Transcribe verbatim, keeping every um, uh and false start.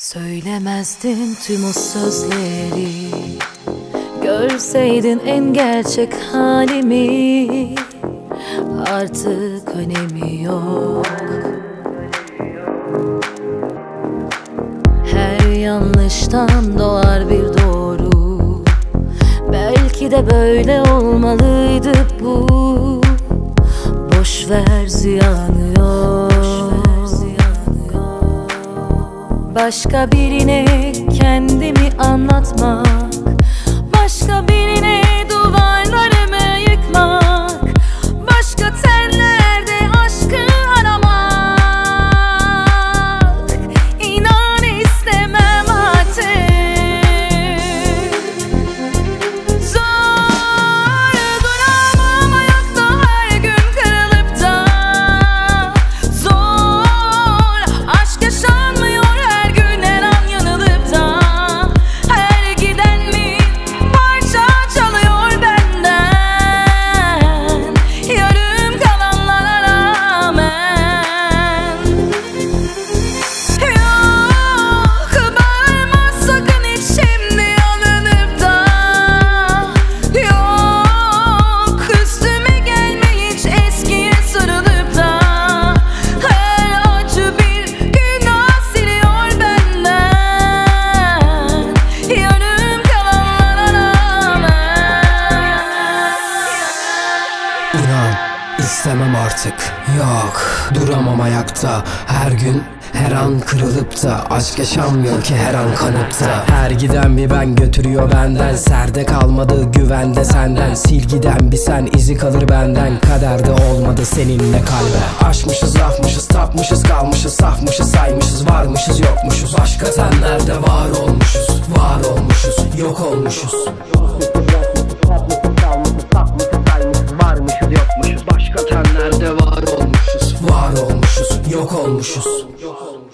Söylemezdin tüm o sözleri, görseydin en gerçek halimi. Artık önemi yok. Her yanlıştan doğar bir doğru. Belki de böyle olmalıydı bu. Boşver ziyanı yok. Başka birine kendimi anlatmak, başka birine duvarlarımı yıkmak, başka tenlerde aşkı aramak. İnan istemem artık. Zor duramam ayakta her gün kırılıp da. Zor aşk yaşanmıyor. İstemem artık, yok. Duramam ayakta her gün, her an kırılıp da. Aşk yaşanmıyor ki her an kanıp da. Her giden bir ben götürüyor benden. Serde kalmadı güvende senden. Sil giden bir sen, izi kalır benden. Kaderde olmadı seninle kalbe. Aşmışız, lafmışız, tapmışız, kalmışız, safmışız, saymışız, varmışız, yokmuşuz. Başka senlerde var olmuşuz, var olmuşuz, yok olmuşuz. Başka tenlerde var olmuşuz, var olmuşuz, yok olmuşuz.